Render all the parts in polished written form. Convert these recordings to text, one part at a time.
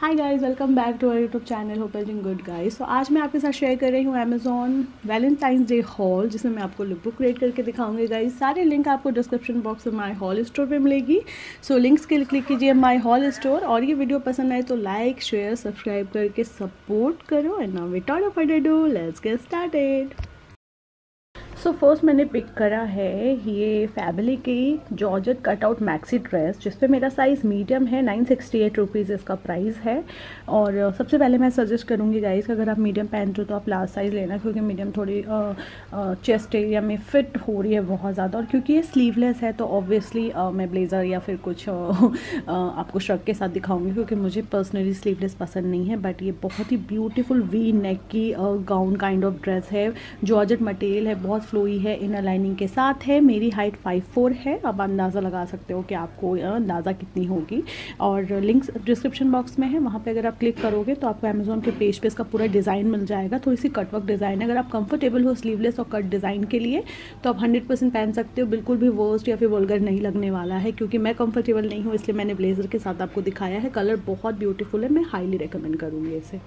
Hi guys, welcome back to our YouTube channel hope everything good guys. तो आज मैं आपके साथ शेयर कर रही हूँ अमेज़ॉन वैलेंटाइंस डे हॉल, जिसमें मैं आपको लुक बुक क्रिएट करके दिखाऊंगी गाइस। सारे लिंक आपको डिस्क्रिप्शन बॉक्स में माय हॉल स्टोर पे मिलेगी। सो लिंक्स के लिए क्लिक कीजिए माय हॉल स्टोर। और ये वीडियो पसंद आए तो लाइक शेयर सब्सक्राइब करके सपोर्ट करो। And now without further ado let's get started. So first मैंने पिक करा है ये फैब अली की जॉर्जेट कटआउट मैक्सी ड्रेस, जिस पे मेरा साइज़ मीडियम है। 968 रुपीज़ इसका प्राइस है। और सबसे पहले मैं सजेस्ट करूँगी गाइस, अगर आप मीडियम पहनते हो तो आप लार्ज साइज़ लेना, क्योंकि मीडियम थोड़ी चेस्ट एरिया में फिट हो रही है बहुत ज़्यादा। और क्योंकि ये स्लीवलेस है तो ऑब्वियसली मैं ब्लेज़र या फिर कुछ आपको श्रग के साथ दिखाऊँगी, क्योंकि मुझे पर्सनली स्लीवलेस पसंद नहीं है। बट ये बहुत ही ब्यूटीफुल वी नेक की गाउन काइंड ऑफ ड्रेस है। जॉर्जेट मटेरियल है, बहुत फ्लोई है, इनर लाइनिंग के साथ है। मेरी हाइट 5'4" है। अब अंदाज़ा लगा सकते हो कि आपको अंदाज़ा कितनी होगी। और लिंक्स डिस्क्रिप्शन बॉक्स में है, वहाँ पे अगर आप क्लिक करोगे तो आपको अमेज़ॉन के पेज पे इसका पूरा डिज़ाइन मिल जाएगा। थोड़ी सी कटवर्क डिज़ाइन है। अगर आप कंफर्टेबल हो स्लीवलेस और कट डिज़ाइन के लिए तो आप 100% पहन सकते हो। बिल्कुल भी वर्स्ट या फिर वल्गर नहीं लगने वाला है। क्योंकि मैं कंफर्टेबल नहीं हूँ इसलिए मैंने ब्लेज़र के साथ आपको दिखाया है। कलर बहुत ब्यूटीफुल है, मैं हाईली रिकमेंड करूँगी इसे।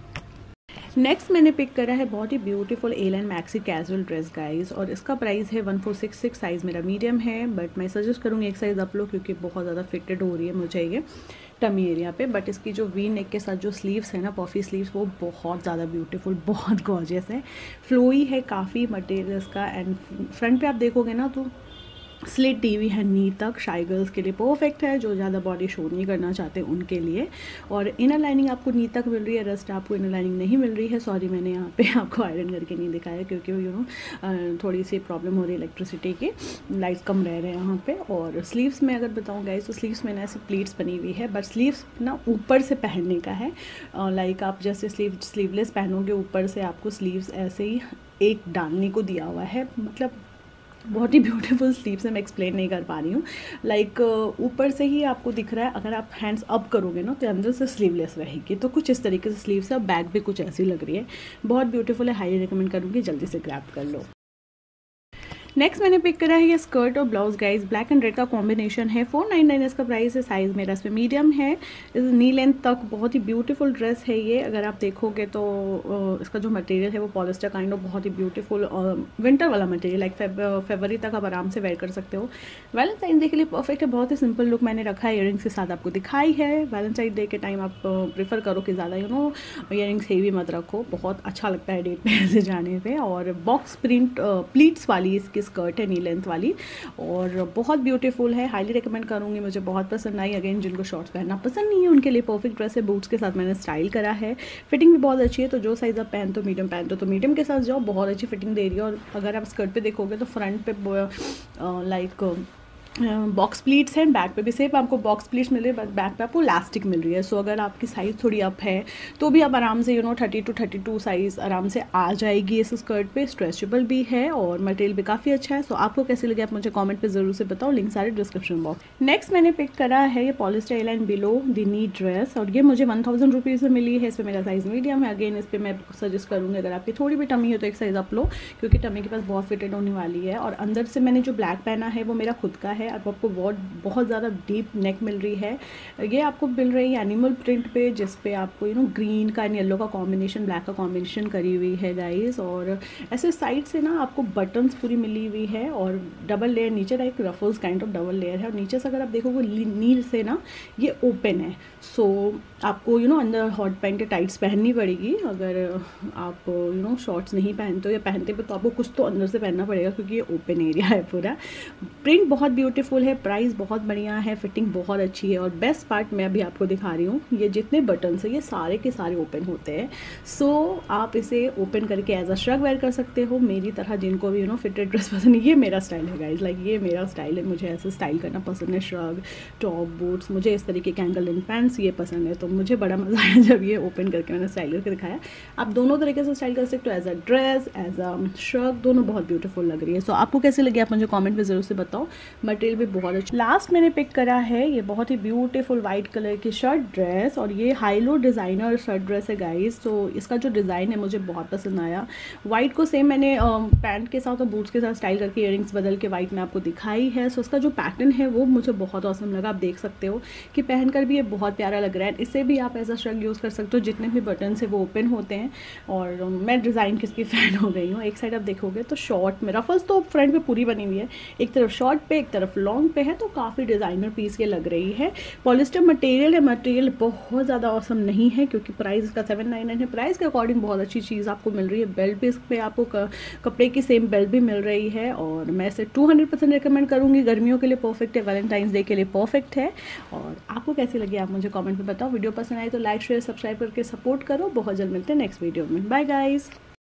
नेक्स्ट मैंने पिक करा है बहुत ही beautiful A line maxi casual dress guys, और इसका प्राइस है 1466। साइज़ मेरा मीडियम है, बट मैं सजेस्ट करूँगी एक साइज़ अप लो, क्योंकि बहुत ज़्यादा फिटेड हो रही है मुझे ये टमी एरिया पे। बट इसकी जो वी नेक के साथ जो स्लीव्स है ना, पॉफी स्लीव्स, वो बहुत ज़्यादा ब्यूटीफुल, बहुत गॉर्जियस है। फ्लोई है काफ़ी मटेरियल्स का। एंड फ्रंट पर आप देखोगे ना तो स्लिट टीवी है नी तक। शाई गर्ल्स के लिए परफेक्ट है, जो ज़्यादा बॉडी शो नहीं करना चाहते उनके लिए। और इनर लाइनिंग आपको नी तक मिल रही है, रस्ट आपको इनर लाइनिंग नहीं मिल रही है। सॉरी, मैंने यहाँ पे आपको आयरन करके नहीं दिखाया, क्योंकि यू नो थोड़ी सी प्रॉब्लम हो रही है इलेक्ट्रिसिटी की, लाइट कम रह रहे हैं यहाँ पे। और स्लीव्स में अगर बताऊँ गाइस तो स्लीव्स में ना ऐसी प्लेट्स बनी हुई है, बट स्लीव्स ना ऊपर से पहनने का है। लाइक आप जैसे स्लीवलेस पहनोगे, ऊपर से आपको स्लीव्स ऐसे ही एक डालने को दिया हुआ है। मतलब बहुत ही ब्यूटीफुल स्लीव्स है, मैं एक्सप्लेन नहीं कर पा रही हूँ। लाइक ऊपर से ही आपको दिख रहा है। अगर आप हैंड्स अप करोगे ना तो अंदर से स्लीवलेस रहेगी, तो कुछ इस तरीके से स्लीव्स है। और बैक भी कुछ ऐसी लग रही है, बहुत ब्यूटीफुल है। हाईली रिकमेंड करूँगी, जल्दी से ग्रैब कर लो। नेक्स्ट मैंने पिक करा है ये स्कर्ट और blouse guys, black and red का कॉम्बिनेशन है। 499 इसका प्राइस है। साइज़ मेरा इसमें मीडियम है। इस नी लेंथ तक बहुत ही ब्यूटीफुल ड्रेस है ये। अगर आप देखोगे तो इसका जो मटेरियल है वो पॉलिस्टर काइंड ऑफ बहुत ही ब्यूटीफुल विंटर वाला मटेरियल, लाइक फरवरी तक आप आराम से वेयर कर सकते हो। वैलेंटाइन डे के लिए परफेक्ट है। बहुत ही सिंपल लुक मैंने रखा है, ईयरिंग्स के साथ आपको दिखाई है। वैलेंटाइन डे के टाइम आप प्रेफर करो कि ज़्यादा यू नो ईयरिंग्स हेवी मत रखो, बहुत अच्छा लगता है डेट पे ऐसे जाने पर। और बॉक्स प्रिंट प्लीट्स वाली इसकी स्कर्ट है, नी लेंथ वाली, और बहुत ब्यूटीफुल है। हाईली रिकमेंड करूँगी, मुझे बहुत पसंद आई। अगेन, जिनको शॉर्ट्स पहनना पसंद नहीं है उनके लिए परफेक्ट ड्रेस है। बूट्स के साथ मैंने स्टाइल करा है। फिटिंग भी बहुत अच्छी है, तो जो साइज़ आप पहनते हो, मीडियम पहनते हो तो मीडियम के साथ जाओ, बहुत अच्छी फिटिंग दे रही है। और अगर आप स्कर्ट पे देखोगे तो फ्रंट पे लाइक बॉक्स प्लीट्स हैं, बैक पे भी सेम आपको बॉक्स प्लीट्स मिल रही है, बट बैक पे आपको इलास्टिक मिल रही है। सो अगर आपकी साइज़ थोड़ी अप है तो भी आप आराम से यू नो 32 साइज़ आराम से आ जाएगी इस स्कर्ट पे। स्ट्रेचेबल भी है और मटेरियल भी काफ़ी अच्छा है। सो आपको कैसे लगे आप मुझे कमेंट पे ज़रूर से बताओ, लिंक सारे डिस्क्रिप्शन बॉक्स। नेक्स्ट मैंने पिक करा है ये polyester A line below the knee dress, और ये मुझे 1000 रुपीज़ में मिली है। इसमें मेरा साइज़ मीडियम है। अगेन, इस पर मैं सजेस्ट करूँगी अगर आपकी थोड़ी भी टमी हो तो एक साइज़ अप लो, क्योंकि टमी के पास बहुत फिटेड होने वाली है। और अंदर से मैंने जो ब्लैक पहना है वो मेरा खुद का है। अब आपको बहुत ज़्यादा डीप नेक मिल रही है। ये आपको मिल रही है एनिमल प्रिंट पे, जिस पे आपको यू नो ग्रीन का एंड येलो का कॉम्बिनेशन, ब्लैक का कॉम्बिनेशन करी हुई है गाइस। और ऐसे साइड से ना आपको बटन्स पूरी मिली हुई है, और डबल लेयर नीचे like ruffles kind of double layer है। और नीचे से अगर आप देखोगे नील से ना ये ओपन है। सो आपको यू नो अंदर हॉट पैंट या टाइट्स पहननी पड़ेगी। अगर आप यू नो शॉर्ट्स नहीं पहनते हो या पहनते हो तो आपको कुछ तो अंदर से पहनना पड़ेगा, क्योंकि ये ओपन एरिया है पूरा। प्रिंट बहुत ब्यूटीफुल है, प्राइस बहुत बढ़िया है, फिटिंग बहुत अच्छी है। और बेस्ट पार्ट मैं अभी आपको दिखा रही हूँ, ये जितने बटन्स हैं ये सारे के सारे ओपन होते हैं। सो आप इसे ओपन करके एज अ श्रग वेयर कर सकते हो। मेरी तरह जिनको भी यू नो फिटेड ड्रेस पसंद है, ये मेरा स्टाइल है गाइज। लाइक ये मेरा स्टाइल है, मुझे ऐसे स्टाइल करना पसंद है। श्रग, टॉप, बूट्स, मुझे इस तरीके के एंकल एंड पैंट्स ये पसंद है। तो मुझे बड़ा मज़ा आया जब ये ओपन करके मैंने स्टाइल करके दिखाया। आप दोनों तरीके से स्टाइल कर सकते हो, as a dress, as a shrug, दोनों बहुत ब्यूटीफुल लग रही है। सो आपको कैसे लगी आप मुझे कॉमेंट में ज़रूर से बताओ। बट मटेरियल भी बहुत अच्छा। लास्ट मैंने पिक करा है ये बहुत ही ब्यूटीफुल व्हाइट कलर की शर्ट ड्रेस, और ये हाईलो डिज़ाइनर शर्ट ड्रेस है गाइस। तो इसका जो डिज़ाइन है मुझे बहुत पसंद आया। वाइट को सेम मैंने पैंट के साथ और बूट्स के साथ स्टाइल करके इयररिंग्स बदल के वाइट में आपको दिखाई है। सो इसका जो पैटर्न है वो मुझे बहुत औसम लगा। आप देख सकते हो कि पहनकर भी ये बहुत प्यारा लग रहा है। इसे भी आप ऐसा शर्ट यूज़ कर सकते हो, जितने भी बटन है वो ओपन होते हैं, और मैं डिज़ाइन किसकी फ़ैन हो गई हूँ। एक साइड आप देखोगे तो शॉर्ट में रफल्स तो फ्रंट पे पूरी बनी हुई है, एक तरफ शॉर्ट पे एक तरफ लॉन्ग पे है, तो काफ़ी डिज़ाइनर पीस ये लग रही है। पॉलिस्टर मटेरियल है, मटेरियल बहुत ज़्यादा औसम नहीं है क्योंकि प्राइस इसका 799 है। प्राइस के अकॉर्डिंग बहुत अच्छी चीज़ आपको मिल रही है। बेल्ट भी इस पर आपको कपड़े की सेम बेल्ट भी मिल रही है, और मैं इसे 200% रिकमेंड करूँगी। गर्मियों के लिए परफेक्ट है, वैलेंटाइंस डे के लिए परफेक्ट है। और आपको कैसे लगी आप मुझे कॉमेंट में बताओ। वीडियो पसंद आए तो लाइक शेयर सब्सक्राइब करके सपोर्ट करो। बहुत जल्द मिलते हैं नेक्स्ट वीडियो में। Bye guys.